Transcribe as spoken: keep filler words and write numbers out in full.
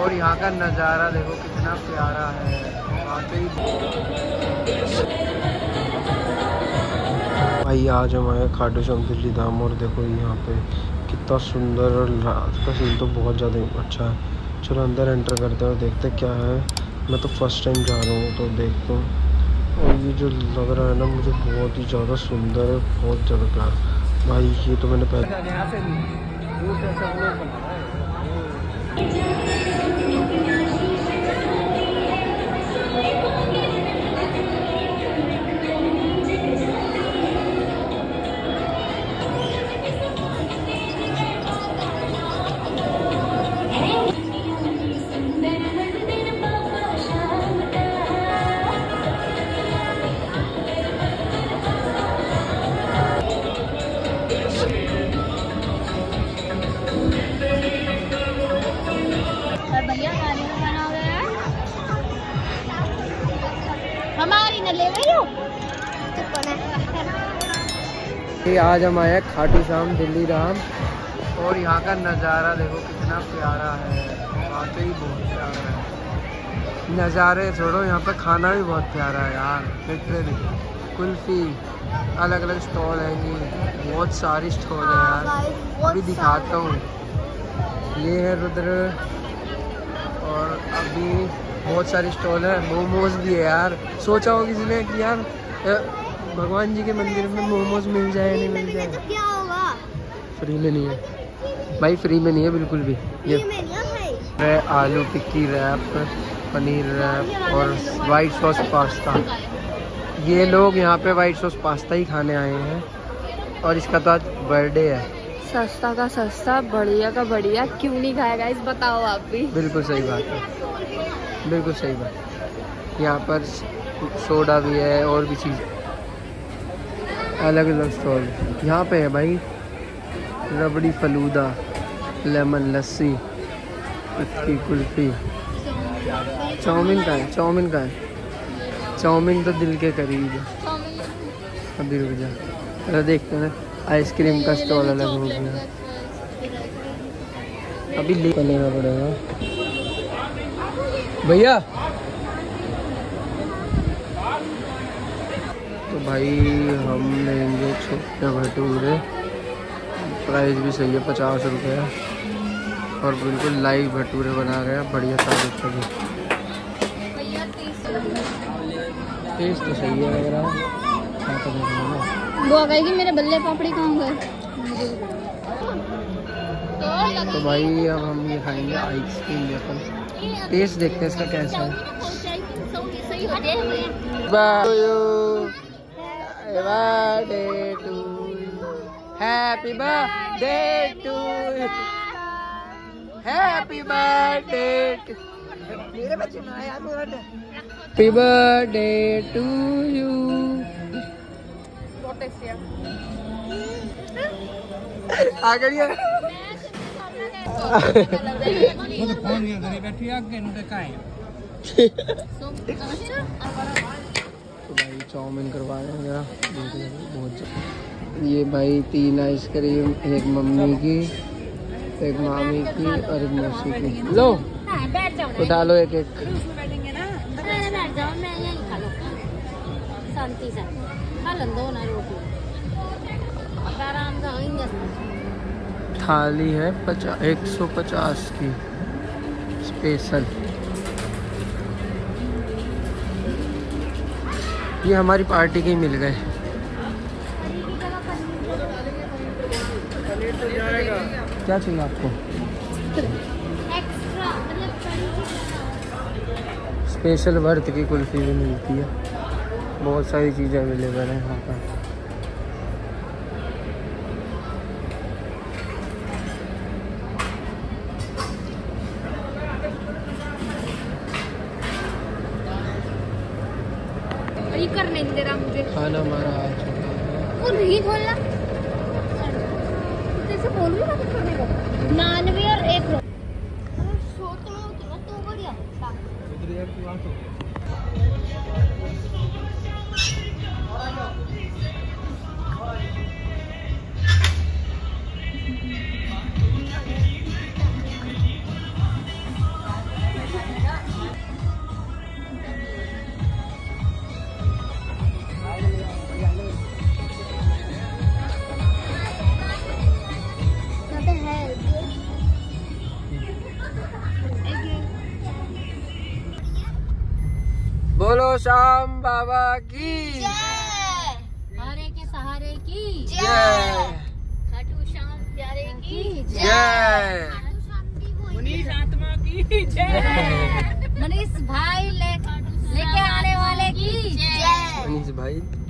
और यहाँ का नज़ारा देखो कितना प्यारा है। भाई आज हम आए खाटू श्याम दिल्ली धाम और देखो यहाँ पे कितना सुंदर और रात का सीन तो बहुत ज़्यादा अच्छा है। चलो अंदर एंटर करते हैं और देखते हैं क्या है। मैं तो फर्स्ट टाइम जा रहा हूँ तो देखता हूँ। और ये जो लग रहा है ना मुझे बहुत ही ज़्यादा सुंदर है, बहुत ज़्यादा प्यार। भाई ये तो मैंने पहले आज हम आए खाटू श्याम दिल्ली धाम और यहाँ का नज़ारा देखो कितना प्यारा है। वाकई बहुत प्यारा है, नज़ारे छोड़ो यहाँ पे खाना भी बहुत प्यारा है यार। लिटरली कुल्फी, अलग अलग स्टॉल हैं, बहुत सारी स्टॉल है यार। अभी दिखाता हूँ, ये है रुद्र और अभी बहुत सारी स्टॉल है। मोमोज भी है यार। सोचा हो किसी ने कि यार भगवान जी के मंदिर में मोमोज मिल जाए नहीं मिल जाए तो क्या होगा। फ्री में नहीं है भाई, फ्री में नहीं है बिल्कुल भी। ये है आलू टिक्की रैप, पनीर रैप और वाइट सॉस पास्ता। ये लोग यहाँ पे वाइट सॉस पास्ता ही खाने आए हैं और इसका तो आज बर्थडे है। सस्ता का सस्ता, बढ़िया का बढ़िया, क्यों नहीं खाएगा इस बताओ आप भी। बिल्कुल सही बात है, बिल्कुल सही बात। यहाँ पर सोडा भी है और भी चीज़, अलग अलग स्टॉल यहाँ पे है भाई। रबड़ी फलूदा, लेमन लस्सी, पत्ती कुल्फी, चाउमीन का है, चाउमीन का है, चाउमीन तो दिल के करीब है। अभी रुक जा, अरे देखते हैं। आइसक्रीम का स्टॉल अलग हो गया, अभी लेना पड़ेगा। भैया तो भाई हम लेंगे छोटे भटूरे, प्राइस भी सही है, पचास रुपये और बिल्कुल लाइव भटूरे बना रहे हैं। बढ़िया तारीफ करें, टेस्ट तो सही है मेरा। वो आ गई कि मेरे बल्ले पापड़ी कहाँ गए। तो भाई अब हम ये खाएंगे आइसक्रीम लेकर, टेस्ट देखते हैं इसका कैसा है। Birthday to you. Happy birthday to you. Happy birthday to you. Happy birthday to you. आगे यार। मुझे फोन नहीं करी बैठी आगे मुझे कहाँ। भाई चाउमीन करवा रहे हैं जरा, बहुत। ये भाई तीन आइसक्रीम, एक मम्मी की, एक मामी की और एक मौसी की। लो उठा लो एक एक। शांति से थाली है पचास एक सौ पचास की स्पेशल। ये हमारी पार्टी के ही मिल गए। क्या चाहिए आपको? स्पेशल वर्थ की कुल्फी भी मिलती है, बहुत सारी चीज़ें अवेलेबल हैं यहाँ करने दे रहा मुझे। खाना हमारा आ चुका है। वो नहीं बोलना। जैसे बोल रही बात करने को। नानवे और एक रो। अरे सोते में उतना तो बढ़िया। इधर यार तू आ तो। श्याम बाबा की जय, हरे के सहारे की जय, खाटू श्याम प्यारे की जय, मनीष आत्मा की जय, मनीष भाई लेके आने वाले की जय, मनीष भाई।